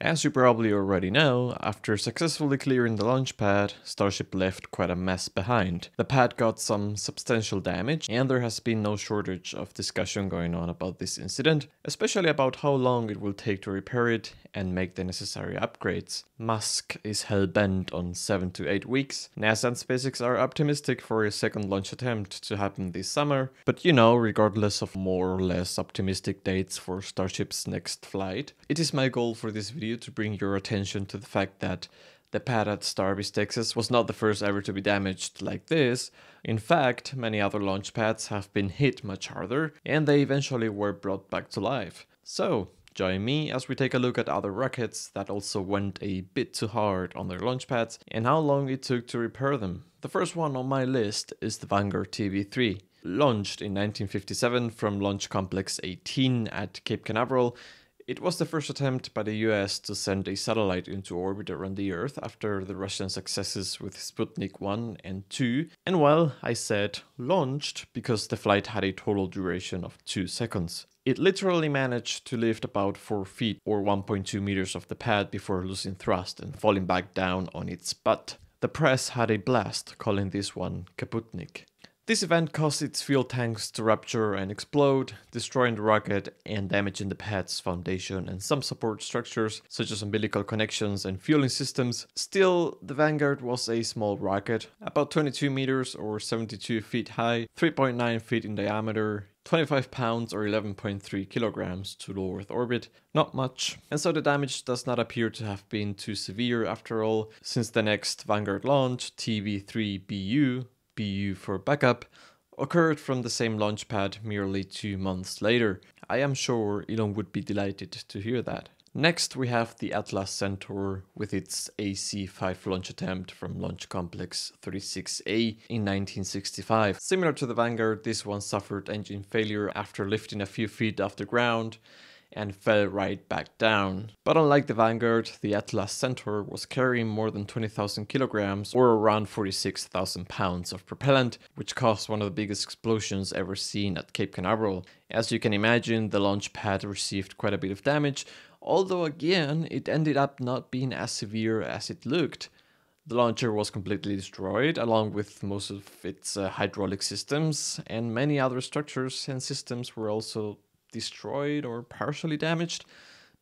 As you probably already know, after successfully clearing the launch pad, Starship left quite a mess behind. The pad got some substantial damage, and there has been no shortage of discussion going on about this incident, especially about how long it will take to repair it and make the necessary upgrades. Musk is hell-bent on 7 to 8 weeks, NASA and SpaceX are optimistic for a second launch attempt to happen this summer, but you know, regardless of more or less optimistic dates for Starship's next flight, it is my goal for this video to bring your attention to the fact that the pad at Starbase, Texas was not the first ever to be damaged like this. In fact, many other launch pads have been hit much harder, and they eventually were brought back to life. So, join me as we take a look at other rockets that also went a bit too hard on their launch pads and how long it took to repair them. The first one on my list is the Vanguard TV-3. Launched in 1957 from Launch Complex 18 at Cape Canaveral, it was the first attempt by the US to send a satellite into orbit around the Earth after the Russian successes with Sputnik 1 and 2, and well, I said launched because the flight had a total duration of 2 seconds. It literally managed to lift about 4 feet or 1.2 meters off the pad before losing thrust and falling back down on its butt. The press had a blast calling this one Kaputnik. This event caused its fuel tanks to rupture and explode, destroying the rocket and damaging the pad's foundation and some support structures such as umbilical connections and fueling systems. Still, the Vanguard was a small rocket, about 22 meters or 72 feet high, 3.9 feet in diameter, 25 pounds or 11.3 kilograms to low Earth orbit, not much. And so the damage does not appear to have been too severe after all, since the next Vanguard launch, TV-3BU for backup, occurred from the same launch pad merely 2 months later. I am sure Elon would be delighted to hear that. Next we have the Atlas Centaur with its AC-5 launch attempt from Launch Complex 36A in 1965. Similar to the Vanguard, this one suffered engine failure after lifting a few feet off the ground and fell right back down. But unlike the Vanguard, the Atlas Centaur was carrying more than 20,000 kilograms or around 46,000 pounds of propellant, which caused one of the biggest explosions ever seen at Cape Canaveral. As you can imagine, the launch pad received quite a bit of damage, although again, it ended up not being as severe as it looked. The launcher was completely destroyed, along with most of its hydraulic systems, and many other structures and systems were also destroyed or partially damaged,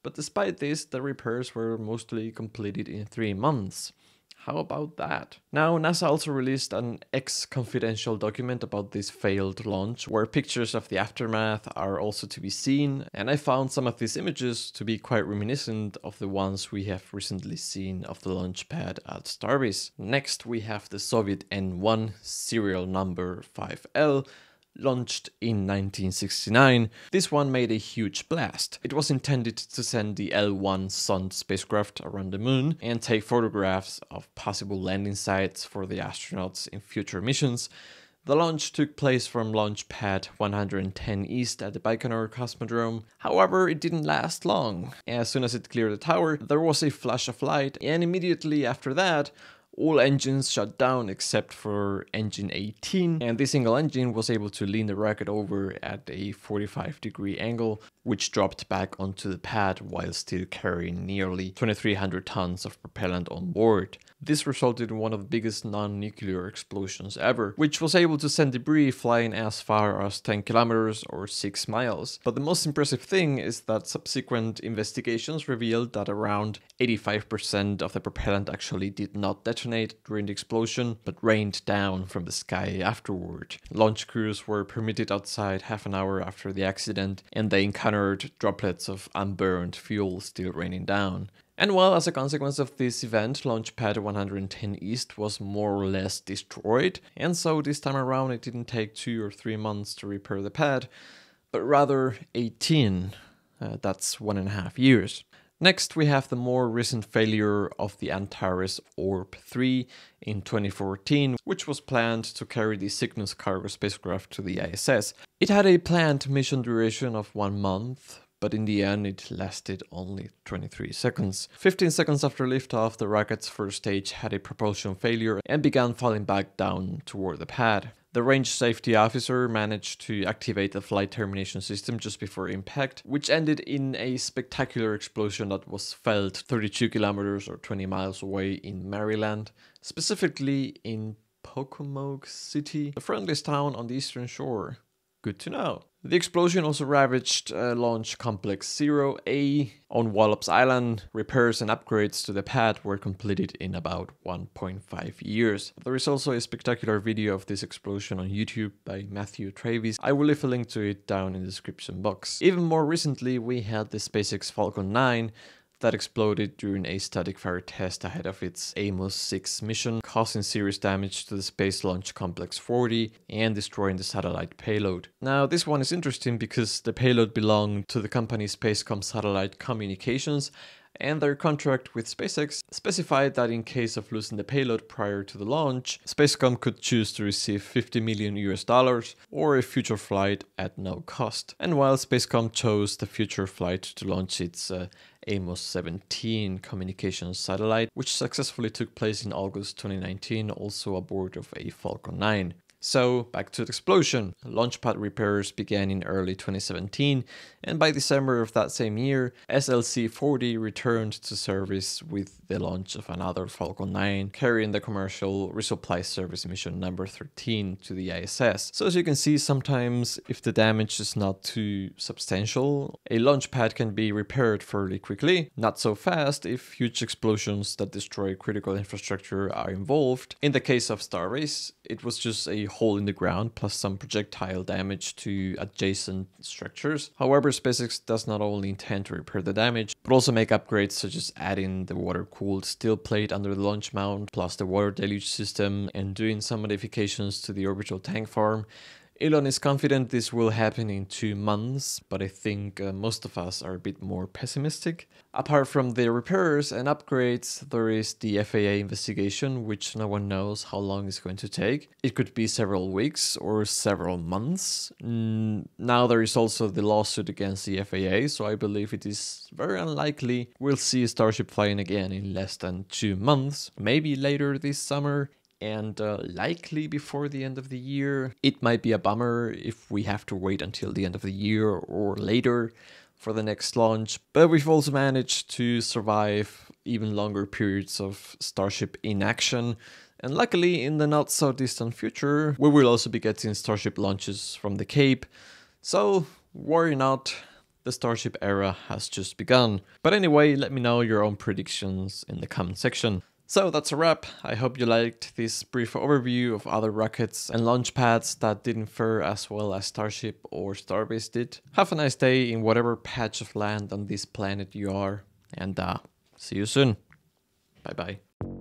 but despite this, the repairs were mostly completed in 3 months. How about that? Now, NASA also released an ex-confidential document about this failed launch, where pictures of the aftermath are also to be seen, and I found some of these images to be quite reminiscent of the ones we have recently seen of the launch pad at Starbase. Next, we have the Soviet N1 serial number 5L, launched in 1969, this one made a huge blast. It was intended to send the L1 Sun spacecraft around the moon and take photographs of possible landing sites for the astronauts in future missions. The launch took place from Launch Pad 110 East at the Baikonur Cosmodrome. However, it didn't last long. As soon as it cleared the tower, there was a flash of light, and immediately after that, all engines shut down except for engine 18, and this single engine was able to lean the rocket over at a 45-degree angle, which dropped back onto the pad while still carrying nearly 2,300 tons of propellant on board. This resulted in one of the biggest non-nuclear explosions ever, which was able to send debris flying as far as 10 kilometers or 6 miles. But the most impressive thing is that subsequent investigations revealed that around 85% of the propellant actually did not detonate during the explosion, but rained down from the sky afterward. Launch crews were permitted outside half an hour after the accident, and they encountered droplets of unburned fuel still raining down. And well, as a consequence of this event, Launch Pad 110 East was more or less destroyed, and so this time around it didn't take 2 or 3 months to repair the pad, but rather 18. That's 1.5 years. Next we have the more recent failure of the Antares Orb 3 in 2014, which was planned to carry the Cygnus cargo spacecraft to the ISS. It had a planned mission duration of 1 month, but in the end it lasted only 23 seconds. 15 seconds after liftoff, the rocket's first stage had a propulsion failure and began falling back down toward the pad. The range safety officer managed to activate the flight termination system just before impact, which ended in a spectacular explosion that was felt 32 kilometers or 20 miles away in Maryland, specifically in Pocomoke City, the friendliest town on the eastern shore. Good to know. The explosion also ravaged Launch Complex 0A on Wallops Island. Repairs and upgrades to the pad were completed in about 1.5 years. There is also a spectacular video of this explosion on YouTube by Matthew Travis. I will leave a link to it down in the description box. Even more recently, we had the SpaceX Falcon 9 that exploded during a static fire test ahead of its Amos-6 mission, causing serious damage to the Space Launch Complex 40 and destroying the satellite payload. Now, this one is interesting because the payload belonged to the company Spacecom Satellite Communications, and their contract with SpaceX specified that in case of losing the payload prior to the launch, Spacecom could choose to receive $50 million or a future flight at no cost. And while Spacecom chose the future flight to launch its Amos-17 communications satellite, which successfully took place in August 2019, also aboard of a Falcon 9. So, back to the explosion. Launch pad repairs began in early 2017, and by December of that same year, SLC-40 returned to service with the launch of another Falcon 9, carrying the commercial resupply service mission number 13 to the ISS. So as you can see, sometimes if the damage is not too substantial, a launch pad can be repaired fairly quickly, not so fast if huge explosions that destroy critical infrastructure are involved. In the case of Starbase, it was just a hole in the ground plus some projectile damage to adjacent structures. However, SpaceX does not only intend to repair the damage, but also make upgrades such as adding the water-cooled steel plate under the launch mount, plus the water deluge system, and doing some modifications to the orbital tank farm. Elon is confident this will happen in 2 months, but I think most of us are a bit more pessimistic. Apart from the repairs and upgrades, there is the FAA investigation, which no one knows how long it's going to take. It could be several weeks or several months. Now there is also the lawsuit against the FAA, so I believe it is very unlikely we'll see Starship flying again in less than 2 months, maybe later this summer, and likely before the end of the year. It might be a bummer if we have to wait until the end of the year or later for the next launch, but we've also managed to survive even longer periods of Starship inaction. And luckily, in the not so distant future, we will also be getting Starship launches from the Cape. So worry not, the Starship era has just begun. But anyway, let me know your own predictions in the comment section. So that's a wrap. I hope you liked this brief overview of other rockets and launch pads that didn't fare as well as Starship or Starbase did. Have a nice day in whatever patch of land on this planet you are, and see you soon. Bye bye.